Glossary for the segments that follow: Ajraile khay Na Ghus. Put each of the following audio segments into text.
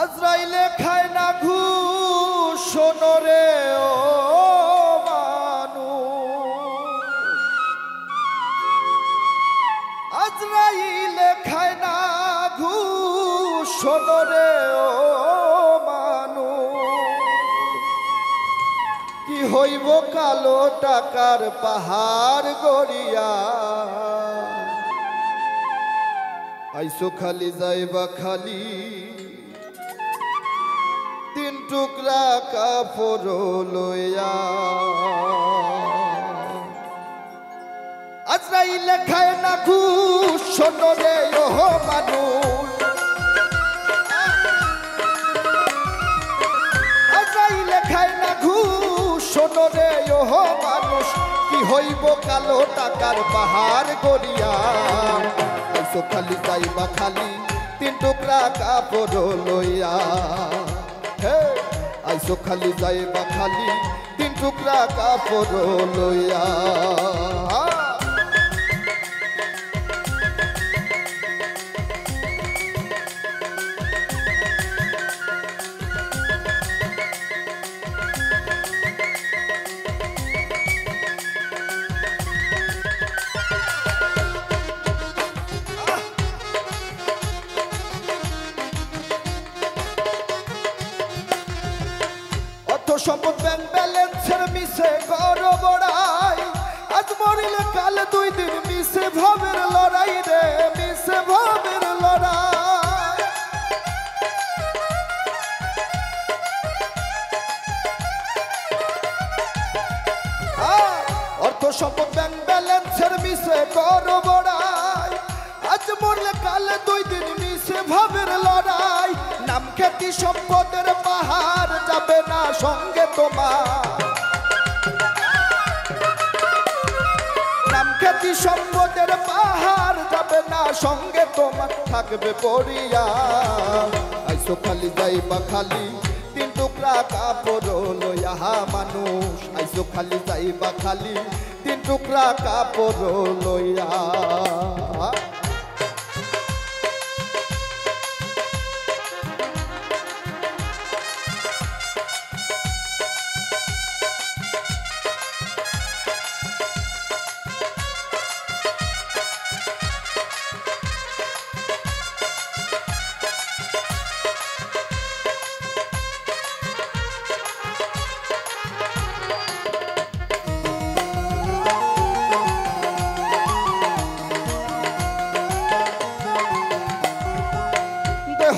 আজরাইলে খায় না ঘুষ, শোনো রে ও মানুষ, আজরাইলে খায় না ঘুষ, শোনো রে ও মানুষ। কি হইব কালো টাকার পাহাড় গড়িয়া, আইসো খালি যাইবা খালি, তিন টুকরা কাপড় লইয়া। আজরাইলে খায় না ঘুষ, শোনো রে ও মানুষ, আজরাইলে খায় না ঘুষ, শোনো রে ও মানুষ। কি হইব কালো টাকার পাহাড় গড়িয়া, আইসো খালি যাইবা খালি, তিন টুকরা কাপড় লইয়া। আইসো খালি যাইবা খালি, তিন টুকরা কাপড় লইয়া। সম্পদ ব্যাংক ব্যালেন্সের মিশে গড় বড়াই, আজ মরিলে কাল দুই দিন মিশে ভাবের লড়াই রে, মিশে ভাবের লড়াই। অর্থ সম্পদ ব্যাংক ব্যালেন্সের মিশে গড় বড়াই, আজ মরিলে কাল দুই দিন মিশে ভাবের লড়াই। নাম খ্যাতি সম্পদের পাহাড় যাবে না সঙ্গে তোমার, নাম খ্যাতি সম্পদের পাহাড় যাবে না সঙ্গে তোমার, থাকবে পড়িয়া। আইসো খালি যাইবা খালি, তিন টুকরা কাপড় লইয়া মানুষ। আইসো খালি যাইবা খালি, তিন টুকরা কাপড় লইয়া।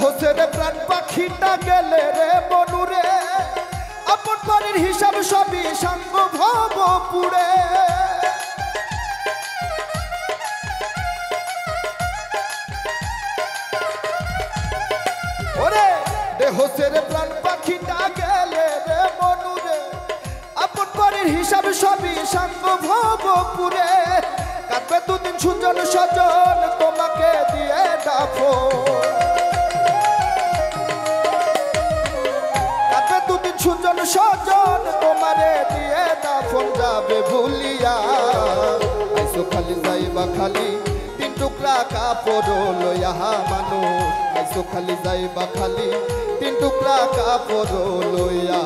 হোসেনে প্রাণ পাখিটা গেলে রে বনুরে, আপন পরের হিসাব সবই সাঙ্গ ভাব পুড়ে। ওরে হোসেনে প্রাণ পাখিটা গেলে রে বনুরে, আপন পরের হিসাব সবই সাঙ্গ ভাব পুড়ে। কাটবে দুদিন সুজন সজন তোমাকে দিয়ে ডাফো, সুজন সজন তোমারে দিয়ে দাফন যাবে ভুলিয়া। আইসো খালি যাইবা খালি, তিন টুকরা কাপড় লইয়া মানুষ। আইসো খালি যাইবা খালি, তিন টুকরা কাপড় লইয়া।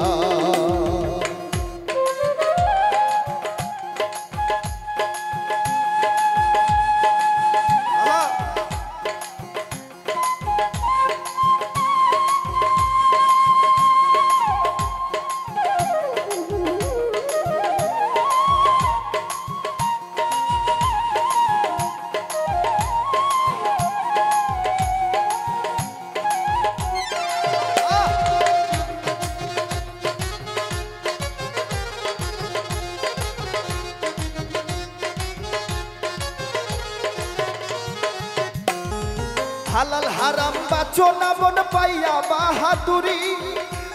হালাল হারাম বাচনা মন পাইয়া বাহাদুরি,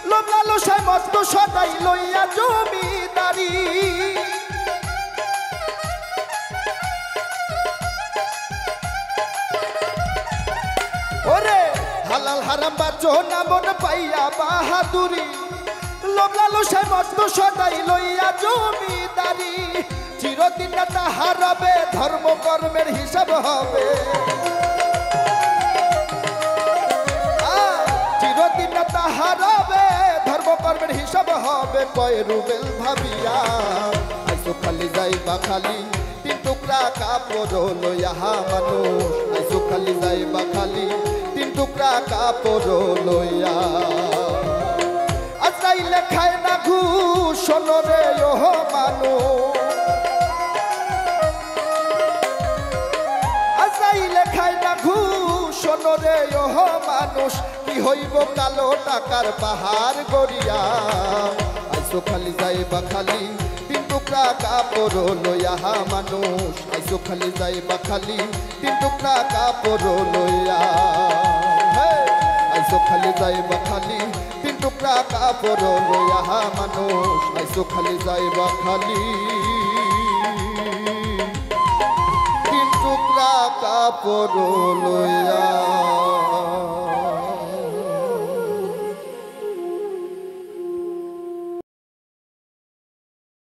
লোভ লালসায় মস্ত সদাই লইয়া জমিদারি। ওরে হালাল হারাম বাচনা মন পাইয়া বাহাদুরি, লোভ লালসায় মস্ত সদাই লইয়া জমিদারি। চিরদিন না তা হারাবে, ধর্ম কর্মের হিসাব হবে। সব হবে কয় রুবেল ভাবিয়া আইসো খালি যাইবা খালি তিন টুকরা কাপড় লইয়া মানুষ আইসো খালি যাইবা খালি তিন টুকরা কাপড় লইয়া আজরাইলে খায় না ঘুষ শোনো রে ওহ মানুষ আজরাইলে খায় না ঘুষ শোনো রে ওহ মানুষ কি হইব কালো টাকার পাহাড় গড়িয়া আইসো খালি যাইবা খালি তিন টুকরা কাপড় লইয়া মানুষ আইসো খালি যাইবা খালি তিন টুকরা কাপড় লইয়া আইসো খালি যাইবা খালি তিন টুকরা কাপড় লইয়া মানুষ আইসো খালি যাইবা খালি তিন টুকরা কাপড় লইয়া।